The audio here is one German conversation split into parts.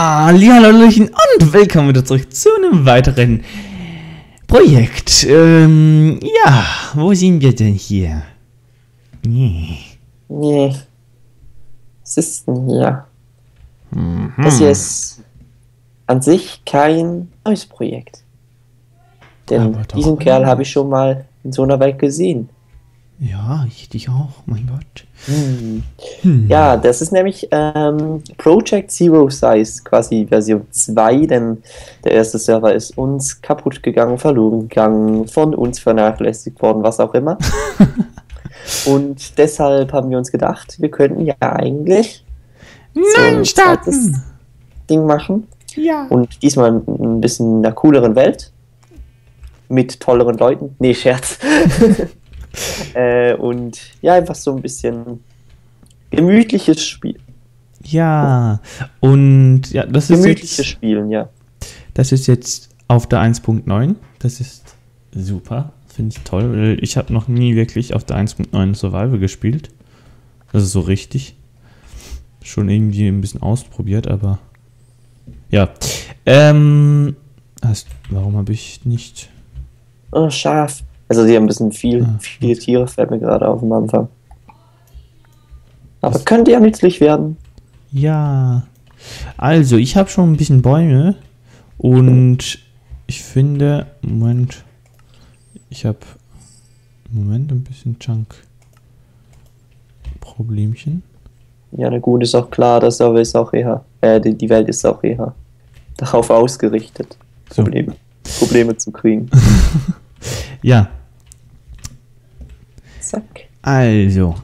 Hallihallo Leute und willkommen wieder zurück zu einem weiteren Projekt. Ja, wo sind wir denn hier? Nee. Was ist denn hier? Das hier ist an sich kein neues Projekt. Denn diesen Kerl habe ich schon mal in so einer Welt gesehen. Ja, ich dich auch, mein Gott. Ja, das ist nämlich Project Zero Size, quasi Version 2, denn der erste Server ist uns kaputt gegangen, verloren gegangen, von uns vernachlässigt worden, was auch immer. Und deshalb haben wir uns gedacht, wir könnten ja eigentlich ein zweites Ding machen. Ja. Und diesmal ein bisschen in einer cooleren Welt. Mit tolleren Leuten. Nee, Scherz. Und ja, einfach so ein bisschen gemütliches Spiel. Ja, und ja, das ist gemütliches Spielen, ja. Das ist jetzt auf der 1.9. Das ist super, finde ich toll, weil ich habe noch nie wirklich auf der 1.9 Survival gespielt. Also so richtig. Schon irgendwie ein bisschen ausprobiert, aber ja. Warum habe ich nicht... Oh, Schaf. Also die haben ein bisschen viele Tiere, fällt mir gerade auf am Anfang. Aber das könnte ja nützlich werden. Ja. Also, ich habe schon ein bisschen Bäume. Und ich finde... Moment. Ich habe... Moment, ein bisschen Junk-Problemchen. Ja, na gut, ist auch klar, der Server ist auch eher... die Welt ist auch eher darauf ausgerichtet, so Probleme zu kriegen. Ja. Zack. Also,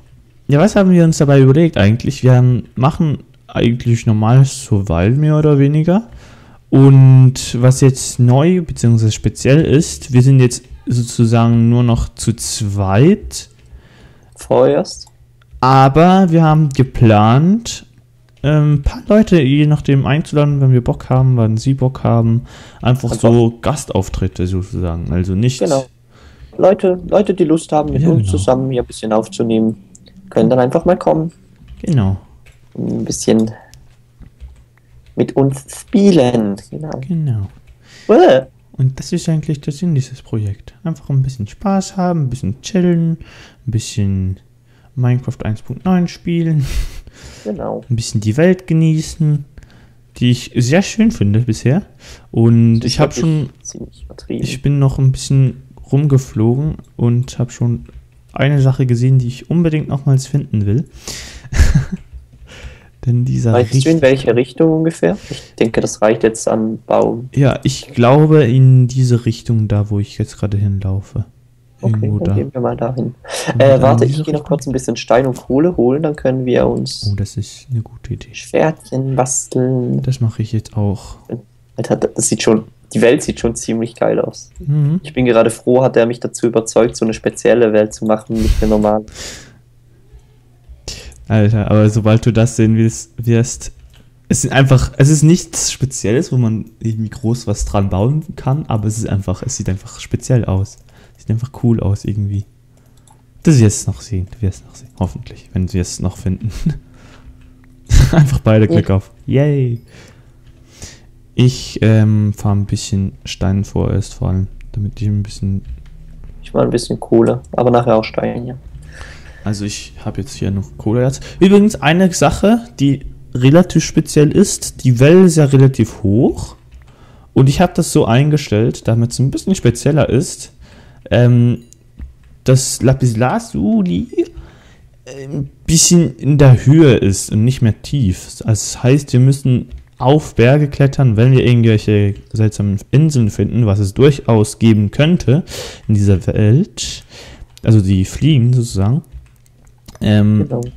ja, was haben wir uns dabei überlegt eigentlich? Wir machen eigentlich normales Survival mehr oder weniger. Und was jetzt neu bzw. speziell ist, wir sind jetzt sozusagen nur noch zu zweit. Vorerst. Aber wir haben geplant, ein paar Leute je nachdem einzuladen, wenn wir Bock haben, wenn sie Bock haben. Einfach so Gastauftritte sozusagen. Also nicht... Genau. Leute, die Lust haben, mit uns zusammen hier ein bisschen aufzunehmen, können dann einfach mal kommen. Genau. Ein bisschen mit uns spielen. Genau. Und das ist eigentlich der Sinn dieses Projekt. Einfach ein bisschen Spaß haben, ein bisschen chillen, ein bisschen Minecraft 1.9 spielen. Genau. Ein bisschen die Welt genießen, die ich sehr schön finde bisher. Und ich habe schon... Ich bin noch ein bisschen rumgeflogen und habe schon eine Sache gesehen, die ich unbedingt nochmals finden will. Denn dieser... Weißt du, in welche Richtung ungefähr? Ich denke, das reicht jetzt an Baum. Ja, ich glaube in diese Richtung da, wo ich jetzt gerade hinlaufe. Okay, dann gehen wir mal dahin. Warte, ich gehe noch kurz ein bisschen Stein und Kohle holen, dann können wir uns... Oh, das ist eine gute Idee. Schwertchen basteln. Das mache ich jetzt auch. Alter, das sieht schon... Die Welt sieht schon ziemlich geil aus. Mhm. Ich bin gerade froh, hat er mich dazu überzeugt, so eine spezielle Welt zu machen, nicht eine normale. Alter, aber sobald du das sehen wirst... Es ist nichts Spezielles, wo man irgendwie groß was dran bauen kann, aber es sieht einfach speziell aus. Sieht einfach cool aus irgendwie. Du wirst es noch sehen, hoffentlich, wenn sie es noch finden. Einfach beide Klick auf. Yay! Ich fahre ein bisschen Stein vorerst vor allem, damit ich ein bisschen... Ich mache ein bisschen Kohle, aber nachher auch Stein, ja. Also ich habe jetzt hier noch Kohleerz. Übrigens eine Sache, die relativ speziell ist, die Welle ist ja relativ hoch und ich habe das so eingestellt, damit es ein bisschen spezieller ist, dass Lapislazuli ein bisschen in der Höhe ist und nicht mehr tief. Das heißt, wir müssen auf Berge klettern, wenn wir irgendwelche seltsamen Inseln finden, was es durchaus geben könnte in dieser Welt, also die fliegen sozusagen, dann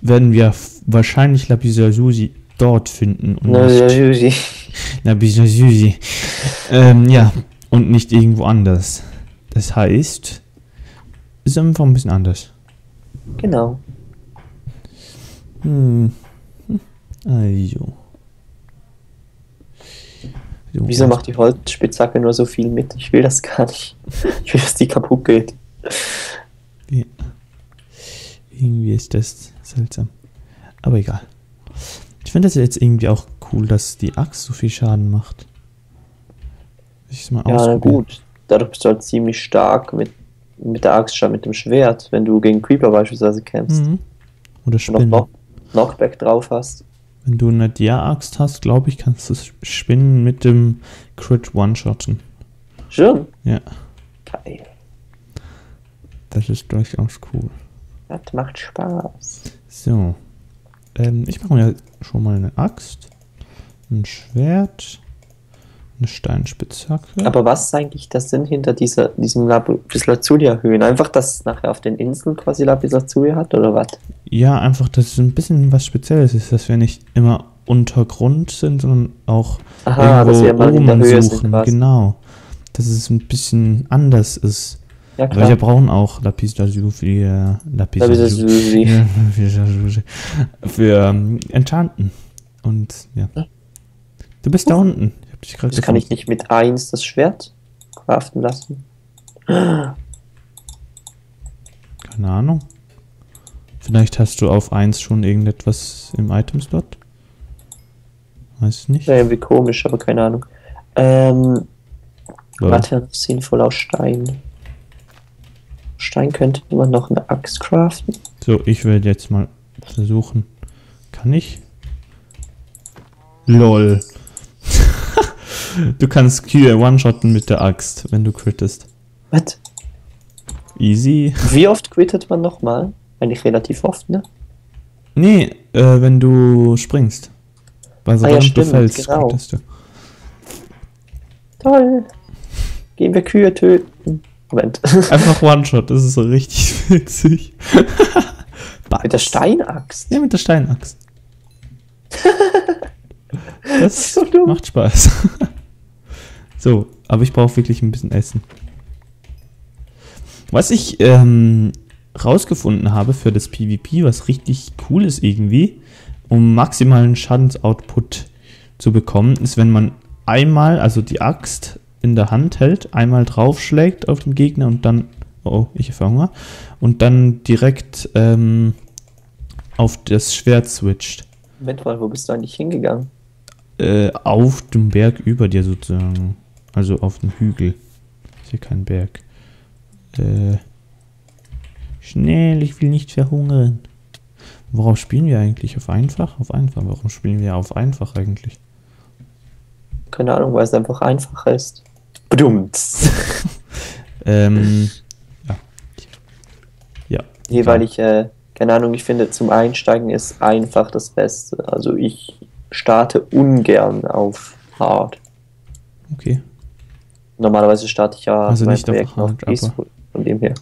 werden wir wahrscheinlich Lapislazuli dort finden. Lapislazuli. Ja. Und nicht irgendwo anders. Das heißt, es ist einfach ein bisschen anders. Genau. Also. So. Wieso macht die Holzspitzhacke nur so viel mit? Ich will das gar nicht. Ich will, dass die kaputt geht. Ja. Irgendwie ist das seltsam. Aber egal. Ich finde das jetzt irgendwie auch cool, dass die Axt so viel Schaden macht. Ich mal ja, na gut. Dadurch bist du halt ziemlich stark mit der Axt statt mit dem Schwert, wenn du gegen Creeper beispielsweise kämpfst. Mhm. Oder Spinnen. Noch Knockback drauf hast. Wenn du eine Dia-Axt hast, glaube ich, kannst du Spinnen mit dem Crit one-shotten. Schön. Ja. Geil. Das ist durchaus cool. Das macht Spaß. So. Ich mache mir schon mal eine Axt, ein Schwert, eine Steinspitzhacke. Aber was ist eigentlich der Sinn hinter diesem Lapislazuli erhöhen? Einfach, dass es nachher auf den Inseln quasi Lapislazuli hat, oder was? Ja, einfach, dass es ein bisschen was Spezielles ist, dass wir nicht immer Untergrund sind, sondern auch irgendwo oben suchen. Genau. Dass es ein bisschen anders ist. Ja, klar. Aber wir brauchen auch Lapislazuli für Enchanten. Und ja. Du bist da unten. Das kann ich nicht mit 1 das Schwert craften lassen. Keine Ahnung. Vielleicht hast du auf 1 schon irgendetwas im Item-Slot. Weiß nicht. Wäre irgendwie komisch, aber keine Ahnung. Warte, sinnvoll aus Stein. Stein könnte man noch eine Axt craften. So, ich werde jetzt mal versuchen. Kann ich? LOL. Du kannst Kühe one-shotten mit der Axt, wenn du crittest. Was? Easy. Wie oft crittet man nochmal? Eigentlich relativ oft, ne? Nee, wenn du springst. Weil so du fällst, genau. Crittest du. Toll. Gehen wir Kühe töten. Moment. Einfach one-shot, das ist so richtig witzig. Mit der Steinaxt? Ja, mit der Steinaxt. Das so macht Spaß. So, aber ich brauche wirklich ein bisschen Essen. Was ich rausgefunden habe für das PvP, was richtig cool ist irgendwie, um maximalen Schadensoutput zu bekommen, ist, wenn man einmal, also die Axt in der Hand hält, einmal draufschlägt auf den Gegner und dann, oh, ich habe Hunger, und dann direkt auf das Schwert switcht. Moment mal, wo bist du eigentlich hingegangen? Auf dem Berg über dir sozusagen. Also auf dem Hügel. Ist hier kein Berg. Schnell, ich will nicht verhungern. Worauf spielen wir eigentlich? Auf einfach? Auf einfach. Warum spielen wir auf einfach eigentlich? Keine Ahnung, weil es einfach einfacher ist. Bedummt. Ja. Jeweilig, keine Ahnung, ich finde zum Einsteigen ist einfach das Beste. Also ich starte ungern auf Hard. Okay. Normalerweise starte ich ja also nicht auf Hard, aber von dem her.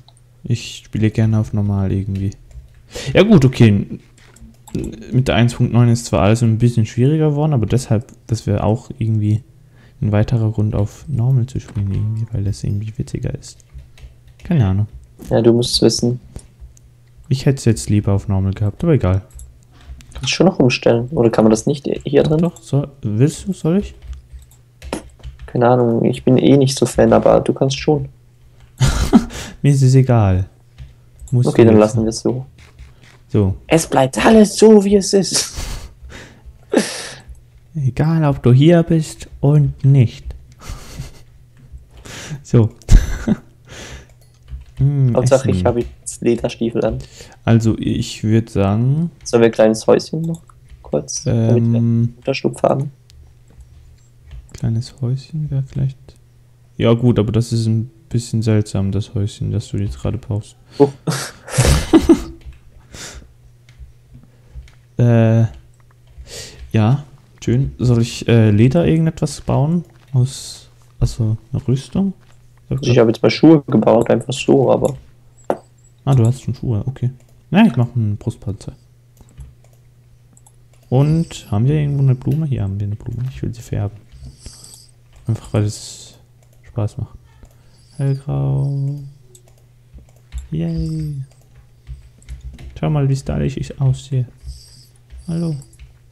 Ich spiele gerne auf Normal irgendwie. Ja gut, okay. Mit der 1.9 ist zwar alles ein bisschen schwieriger geworden, aber deshalb, das wäre auch irgendwie ein weiterer Grund auf Normal zu spielen irgendwie, weil das irgendwie witziger ist. Keine Ahnung. Ja, du musst wissen. Ich hätte es jetzt lieber auf Normal gehabt, aber egal. Kannst du schon noch umstellen? Oder kann man das nicht hier drin? Doch, so, willst du, soll ich? Keine Ahnung, ich bin eh nicht so Fan, aber du kannst schon. Mir ist es egal. Muss okay, dann lassen wir es so. So. Es bleibt alles so, wie es ist. Egal, ob du hier bist und nicht. So. Hauptsache, ich habe jetzt Lederstiefel an. Also, ich würde sagen... Sollen wir ein kleines Häuschen noch kurz, damit wir einen Unterschlupf haben? Kleines Häuschen wäre vielleicht... Ja gut, aber das ist ein bisschen seltsam, das Häuschen, das du jetzt gerade brauchst. Oh. Ja, schön. Soll ich Leder irgendetwas bauen? Aus... Also, eine Rüstung? Ich habe jetzt mal Schuhe gebaut, einfach so, aber... Ah, du hast schon Schuhe, okay. Nein, ich mache einen Brustpanzer. Und haben wir irgendwo eine Blume? Hier haben wir eine Blume, ich will sie färben. Einfach, weil es Spaß macht. Hellgrau. Yay. Schau mal, wie stylisch ich aussehe. Hallo.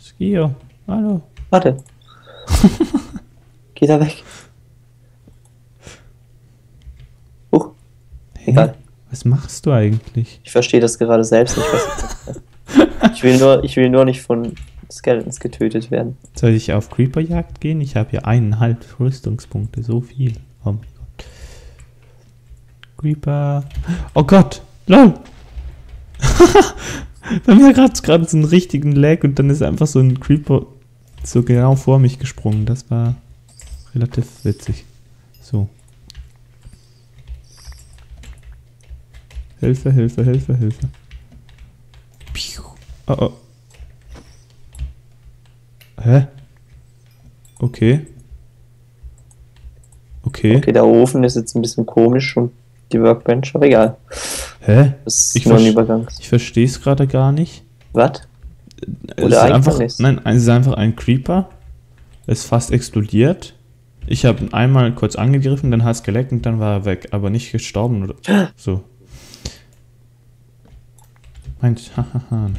Skio. Hallo. Warte. Geh da weg. Egal. Was machst du eigentlich? Ich verstehe das gerade selbst nicht. Ich will nur nicht von Skeletons getötet werden. Soll ich auf Creeperjagd gehen? Ich habe hier 1,5 Rüstungspunkte, so viel. Oh mein Gott. Creeper. Oh Gott, lol. Bei mir gab es gerade so einen richtigen Lag und dann ist einfach so ein Creeper so genau vor mich gesprungen. Das war relativ witzig. So. Hilfe, Hilfe, Hilfe, Hilfe. Piu. Oh, oh. Hä? Okay. Okay. Okay, der Ofen ist jetzt ein bisschen komisch und die Workbench, aber egal. Hä? Das ist nur ein Übergang. Ich verstehe es gerade gar nicht. Was? Oder einfach nicht? Nein, es ist einfach ein Creeper. Es ist fast explodiert. Ich habe ihn einmal kurz angegriffen, dann hat es geleckt und dann war er weg, aber nicht gestorben oder so. Mensch, hahaha.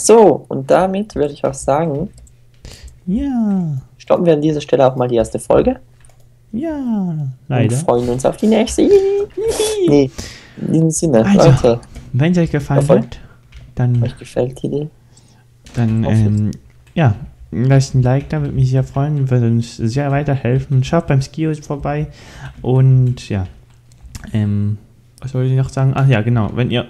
So, und damit würde ich auch sagen, ja, stoppen wir an dieser Stelle auch mal die erste Folge. Ja, leider. Und freuen uns auf die nächste. Nee, in diesem Sinne, also, Leute. Wenn es euch gefallen hat, dann... Euch gefällt die Idee? Dann, ja, lasst ein Like, da würde mich sehr freuen, würde uns sehr weiterhelfen. Schaut beim Skios vorbei und ja, was wollte ich noch sagen? Ach ja, genau, wenn ihr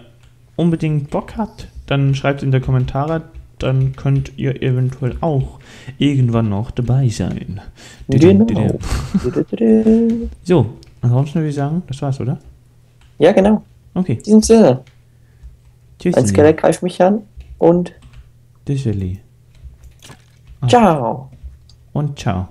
unbedingt Bock habt, dann schreibt in die Kommentare, dann könnt ihr eventuell auch irgendwann noch dabei sein. Genau. So, ansonsten würde ich sagen, das war's, oder? Ja, genau. Okay. In diesem Sinne. Tschüss. Ein Skelett greift mich an und... Tschüss. Ciao. Und ciao.